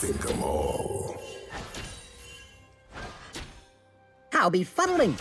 think 'em all. How befuddling!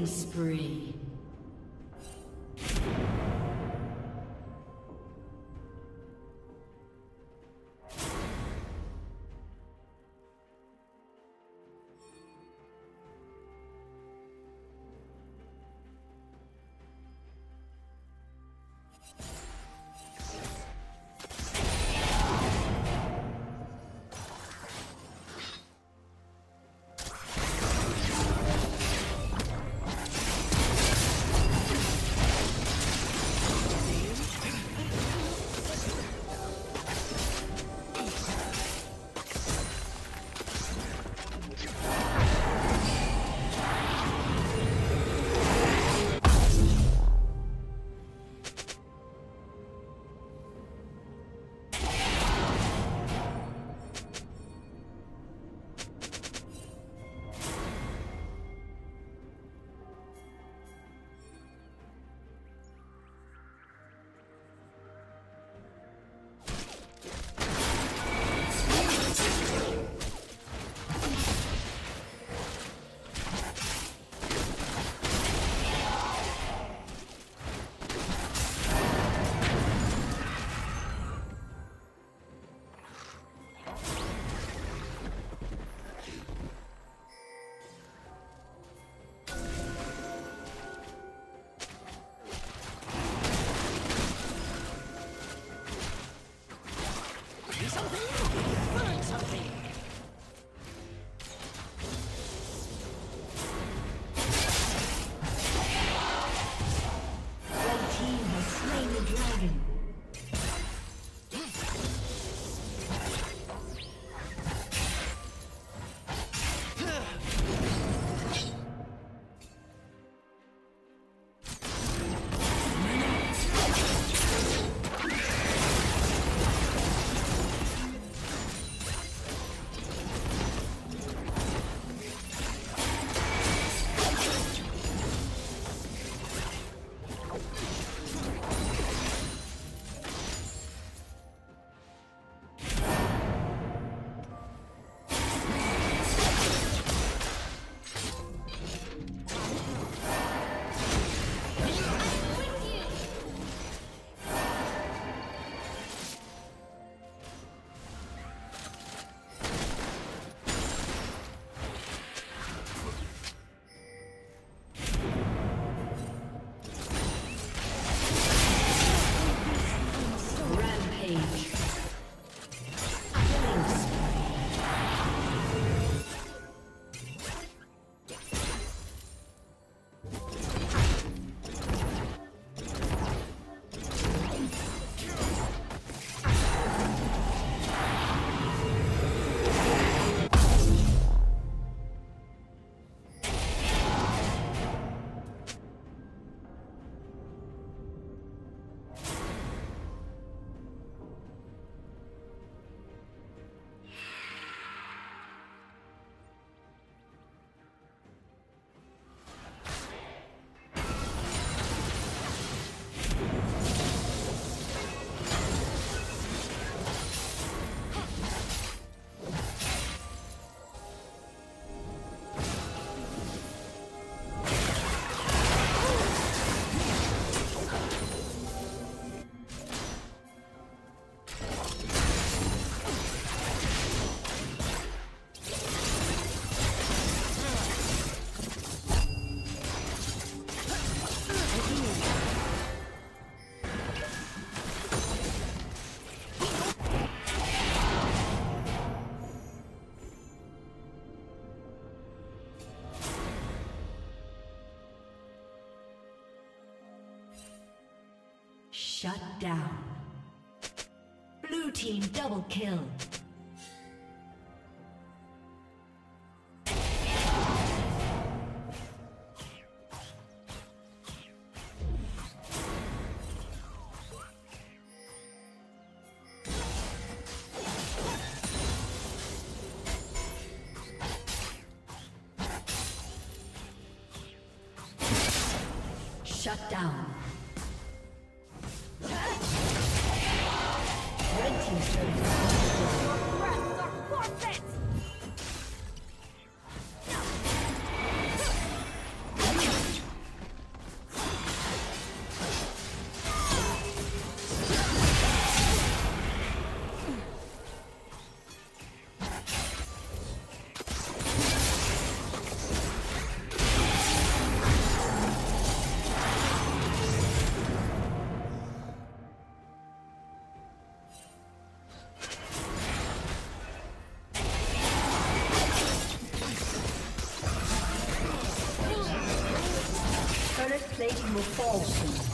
Killing spree. Shut down. Blue team double kill. Shut down. will fall soon.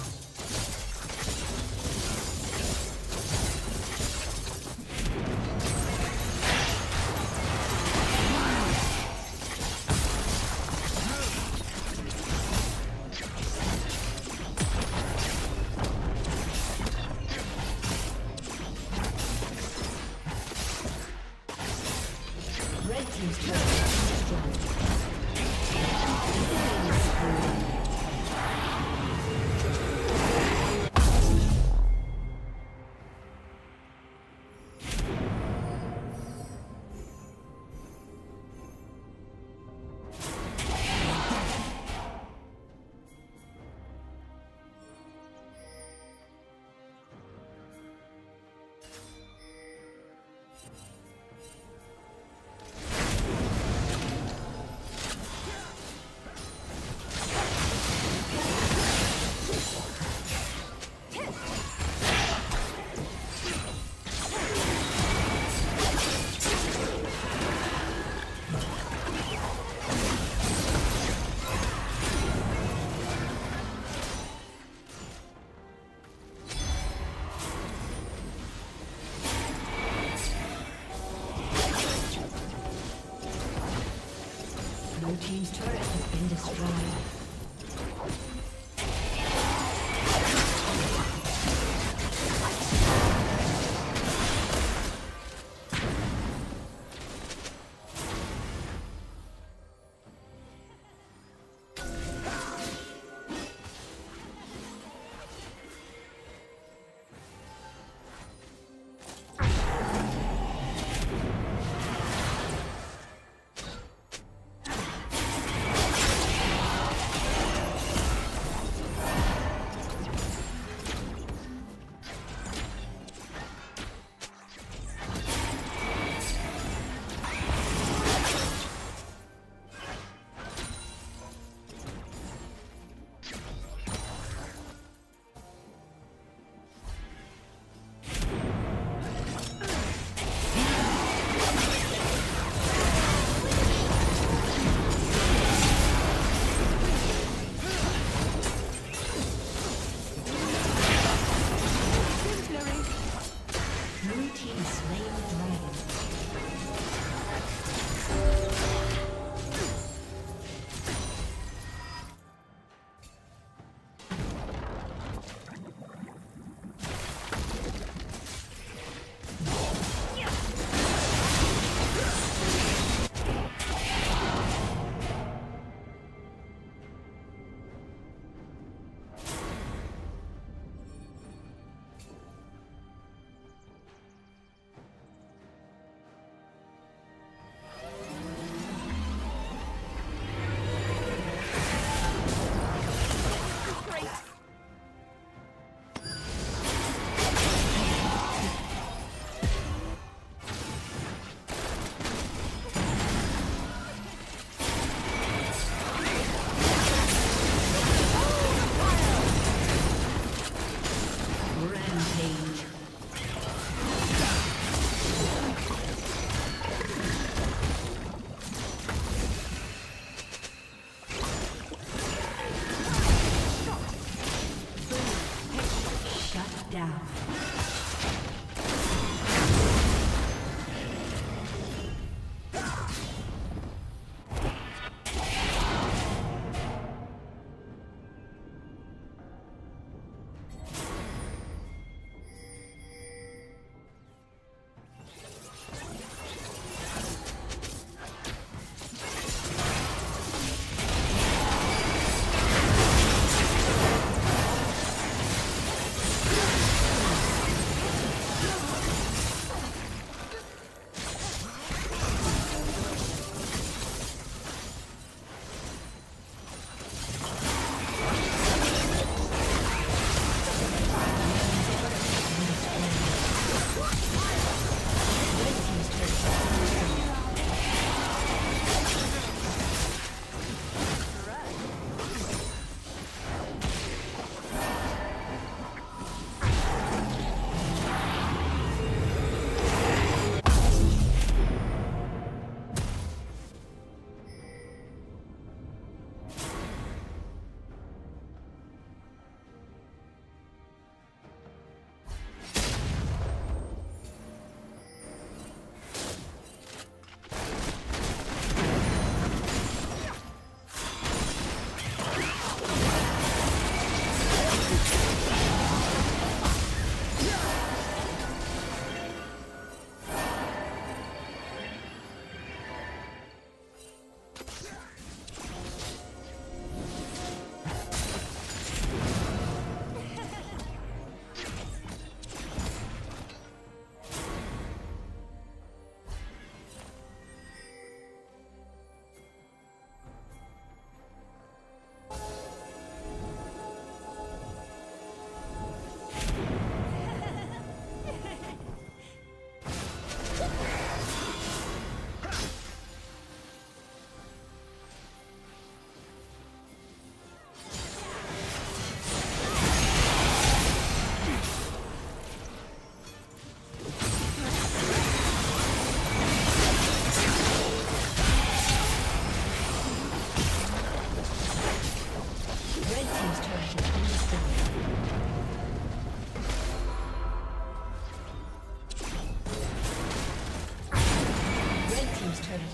Team's turret has been destroyed.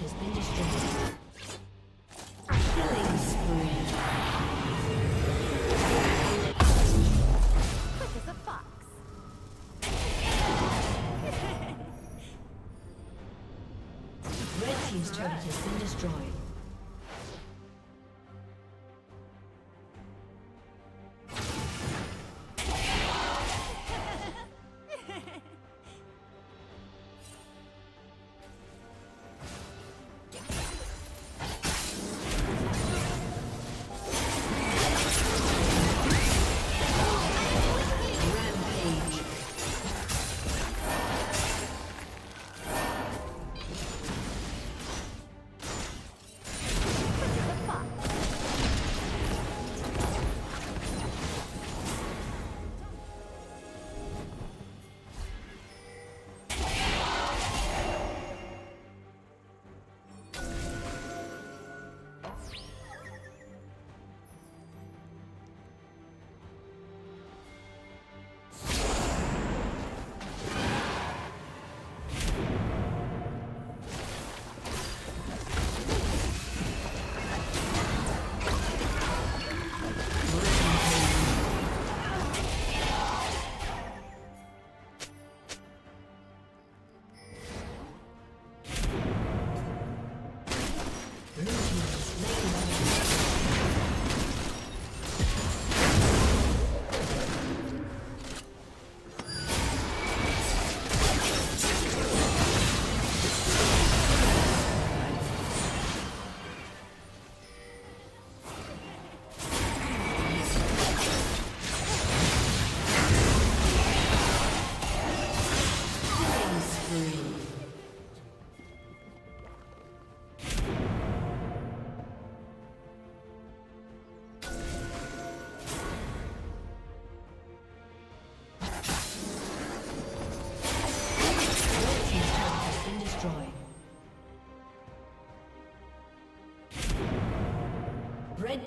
has been destroyed. Red team's turret has been destroyed. Red